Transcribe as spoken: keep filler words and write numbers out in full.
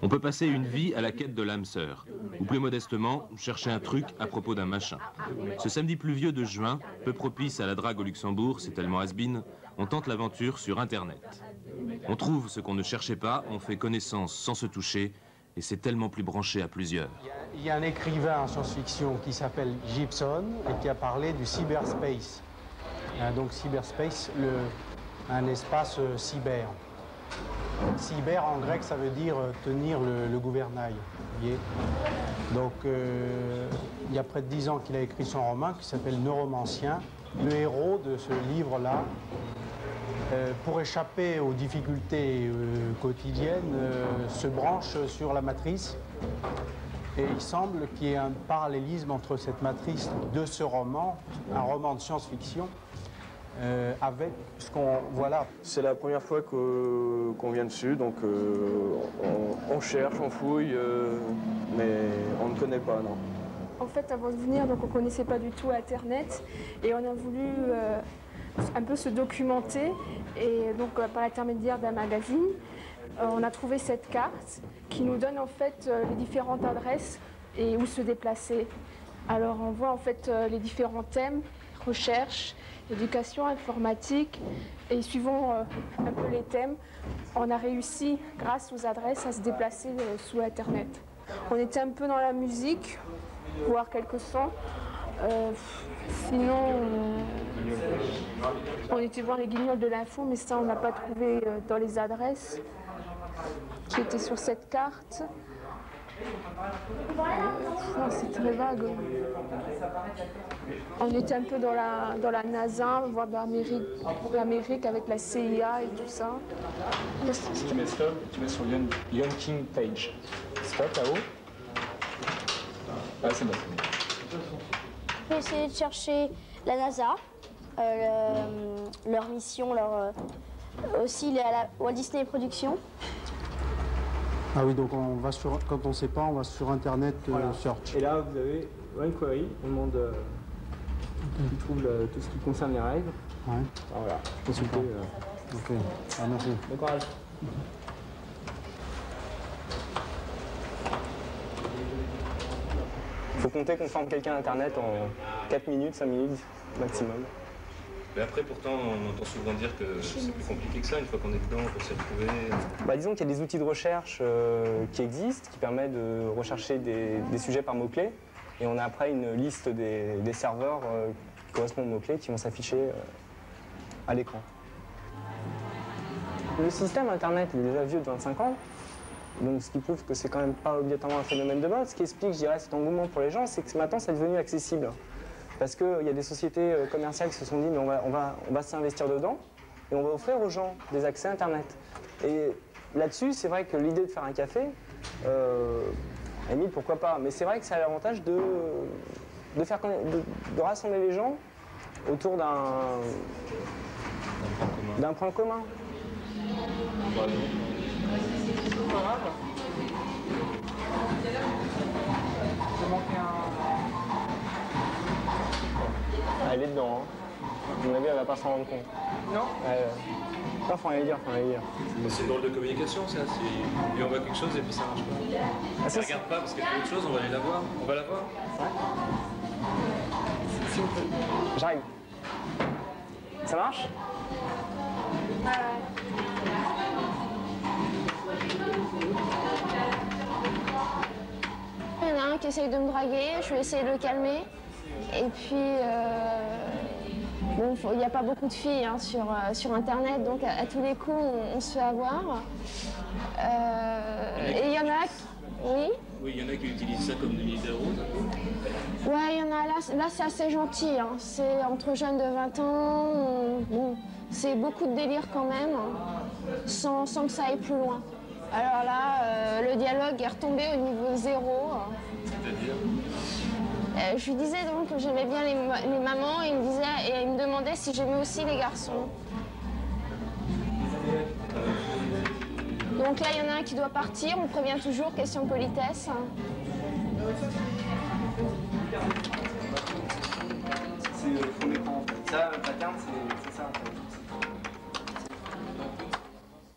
On peut passer une vie à la quête de l'âme sœur, ou plus modestement, chercher un truc à propos d'un machin. Ce samedi pluvieux de juin, peu propice à la drague au Luxembourg, c'est tellement has-been, on tente l'aventure sur Internet. On trouve ce qu'on ne cherchait pas, on fait connaissance sans se toucher, et c'est tellement plus branché à plusieurs. Il y, y a un écrivain en science-fiction qui s'appelle Gibson et qui a parlé du cyberspace. Donc cyberspace, le, un espace euh, cyber. Cyber en grec, ça veut dire euh, tenir le, le gouvernail. Vous voyez, donc euh, il y a près de dix ans qu'il a écrit son roman qui s'appelle Neuromancien. Le héros de ce livre-là, Euh, pour échapper aux difficultés euh, quotidiennes, euh, se branche sur la matrice. Et il semble qu'il y ait un parallélisme entre cette matrice de ce roman, un roman de science-fiction, euh, avec ce qu'on voit là. C'est la première fois qu'on qu'on vient dessus, donc euh, on, on cherche, on fouille, euh, mais on ne connaît pas, non. En fait, avant de venir, donc, on ne connaissait pas du tout Internet, et on a voulu Euh... un peu se documenter, et donc par l'intermédiaire d'un magazine, on a trouvé cette carte qui nous donne en fait les différentes adresses et où se déplacer. Alors on voit en fait les différents thèmes, recherche, éducation, informatique, et suivant un peu les thèmes, on a réussi grâce aux adresses à se déplacer sous Internet. On était un peu dans la musique, voire quelques sons. Euh, sinon, euh, on était voir les guignols de l'info, mais ça, on n'a pas trouvé euh, dans les adresses qui étaient sur cette carte. Euh, C'est très vague. On était un peu dans la, dans la NASA, voire dans l'Amérique avec la C I A et tout ça. Si tu mets stop, tu mets sur Lion King page. Stop, là-haut. Ah, c'est bon. J'ai essayé de chercher la NASA, euh, le, leur mission, leur, euh, aussi les, la Walt Disney Productions. Ah oui, donc on va sur, quand on ne sait pas, on va sur Internet, euh, voilà. Search. Et là, vous avez One Query, on demande, euh, on trouve le, tout ce qui concerne les règles. Ouais. Ah, voilà, consulter. Euh... Ok, ah, merci. Bon courage. Il faut compter qu'on forme quelqu'un à Internet en quatre minutes, cinq minutes maximum. Mais après, pourtant, on entend souvent dire que c'est plus compliqué que ça. Une fois qu'on est dedans, on peut s'y retrouver. Bah, disons qu'il y a des outils de recherche euh, qui existent, qui permettent de rechercher des, des sujets par mots-clés. Et on a après une liste des, des serveurs euh, qui correspondent aux mots-clés qui vont s'afficher euh, à l'écran. Le système Internet est déjà vieux de vingt-cinq ans. Donc, ce qui prouve que c'est quand même pas obligatoirement un phénomène de mode. Ce qui explique, je dirais, cet engouement pour les gens, c'est que maintenant, c'est devenu accessible. Parce qu'il y a des sociétés commerciales qui se sont dit, mais on va, on va, on va s'investir dedans et on va offrir aux gens des accès à Internet. Et là-dessus, c'est vrai que l'idée de faire un café, euh, à la limite, pourquoi pas. Mais c'est vrai que ça a l'avantage de, de, faire, de, de rassembler les gens autour d'un point commun. Elle est dedans, hein. À mon avis, elle va pas s'en rendre compte. Non. Euh... Faut rien dire, faut rien dire. C'est une drôle de communication, ça. Et on voit quelque chose et puis ça marche pas. Ah, ça regarde pas parce qu'il y a quelque chose, on va aller la voir. On va la voir. Ouais. J'arrive. Ça marche? Ouais. Il y en a un qui essaye de me draguer, je vais essayer de le calmer. Et puis, euh, bon, il n'y a pas beaucoup de filles hein, sur, euh, sur Internet, donc à, à tous les coups, on, on se fait avoir. Euh, et il y en a qui... Oui. Oui, il y en a qui utilisent ça comme des milieux roses. Ouais, il y en a là, là c'est assez gentil. Hein. C'est entre jeunes de vingt ans, on, bon, c'est beaucoup de délire quand même, hein, sans, sans que ça aille plus loin. Alors là, euh, le dialogue est retombé au niveau zéro. C'est-à-dire ? Euh, je lui disais donc que j'aimais bien les, ma les mamans, et il me disait, et il me demandait si j'aimais aussi les garçons. Donc là, il y en a un qui doit partir, on prévient toujours, question de politesse. C'est le fond d'écran. Ça, ta carte, c'est...